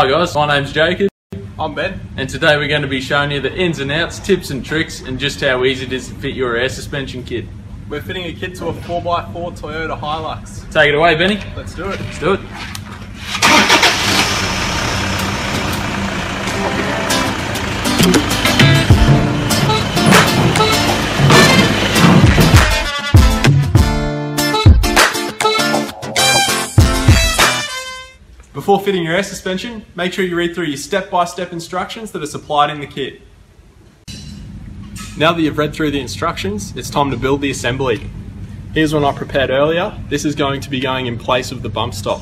Hi guys, my name's Jacob. I'm Ben. And today we're going to be showing you the ins and outs, tips and tricks, and just how easy it is to fit your air suspension kit. We're fitting a kit to a 4x4 Toyota Hilux. Take it away, Benny. Let's do it. Let's do it. Before fitting your air suspension, make sure you read through your step-by-step instructions that are supplied in the kit. Now that you've read through the instructions, it's time to build the assembly. Here's one I prepared earlier. This is going to be going in place of the bump stop.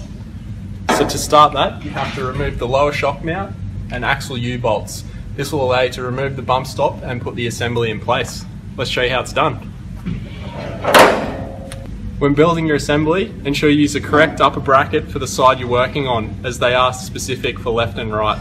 So to start that, you have to remove the lower shock mount and axle U-bolts. This will allow you to remove the bump stop and put the assembly in place. Let's show you how it's done. When building your assembly, ensure you use the correct upper bracket for the side you're working on, as they are specific for left and right.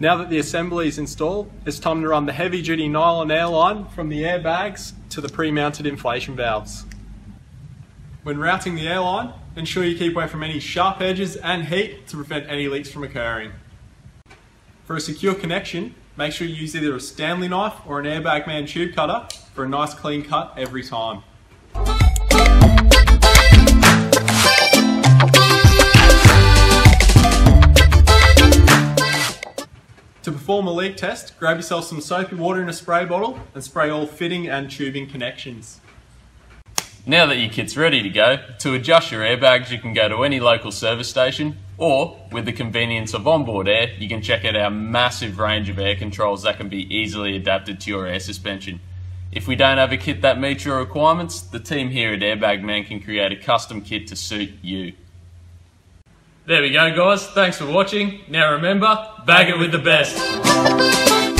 Now that the assembly is installed, it's time to run the heavy-duty nylon airline from the airbags to the pre-mounted inflation valves. When routing the airline, ensure you keep away from any sharp edges and heat to prevent any leaks from occurring. For a secure connection, make sure you use either a Stanley knife or an Airbag Man tube cutter for a nice clean cut every time. To perform a leak test, grab yourself some soapy water in a spray bottle and spray all fitting and tubing connections. Now that your kit's ready to go, to adjust your airbags you can go to any local service station, or with the convenience of onboard air you can check out our massive range of air controls that can be easily adapted to your air suspension. If we don't have a kit that meets your requirements, the team here at Airbag Man can create a custom kit to suit you. There we go guys, thanks for watching. Now remember, bag it with the best.